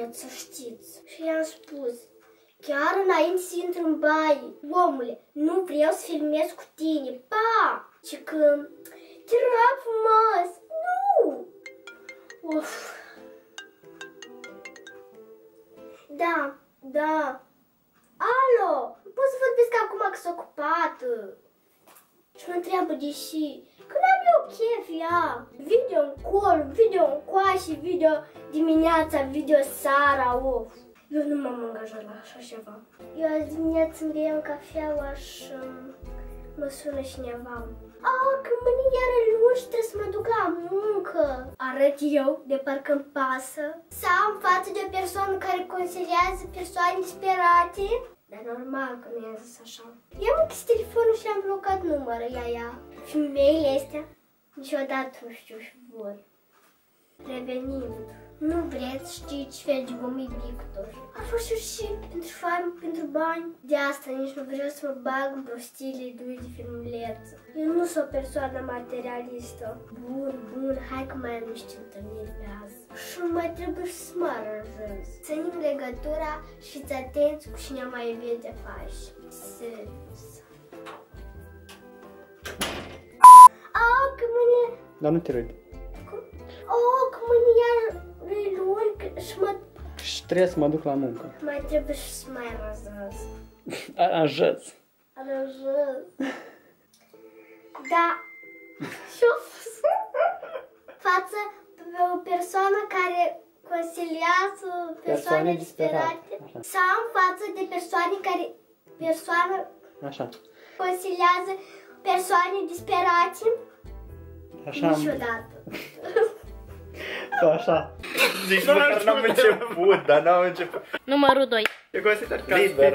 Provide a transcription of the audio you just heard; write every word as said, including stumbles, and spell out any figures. urât, să știți. Și i-am spus, chiar înainte să intru în baie, omule, nu vreau să filmez cu tine, pa! Și când, te rog frumos, nu! Of! Da, da, alo, nu pot să vorbesc acum că s-a ocupată. Și mă întreabă de și, că n-am eu chef ea. Video încolo, video încoașe, video dimineața, video seara, of. Eu nu m-am angajat la așa ceva. Eu azi dimineața îmi iau cafeaua și mă sună cineva. A, că mâine iară luni și trebuie să mă duc la muncă. Arăt eu, de parcă îmi pasă. Sau în față de o persoană care consiliază persoane disperate. Dar normal că nu i-am zis așa. I-am închis telefonul și am blocat numărul, ia, ia. Femeile astea, niciodată nu știu și vor. Revenind, nu vreți să știi ce fel de om e Victor. A fost și pentru farmă, pentru bani. De asta nici nu vreau să mă bag în prostiile lui de filmuleță. Eu nu sunt o persoană materialistă. Bun, bun, hai că mai am niște întâlniri pe azi. Și mai trebuie și să mă aranjez. Ținem legătura și fiți atenți cu cine mai iubit de faci. Serios. Au, că mâine... Dar nu te râde. Oh, că mâine iar luni și mă... Și trebuie să mă duc la muncă. Mai trebuie și să mai aranjez. Aranjez. Aranjez. Da. Și față pe o persoană care consiliază persoane disperate. Sau față de persoane care... Persoană... Așa. Consiliază persoane disperate. Așa. Niciodată. Sau așa. Deci măcar n-am început, dar n-am început. Numărul doi. Eu consider că...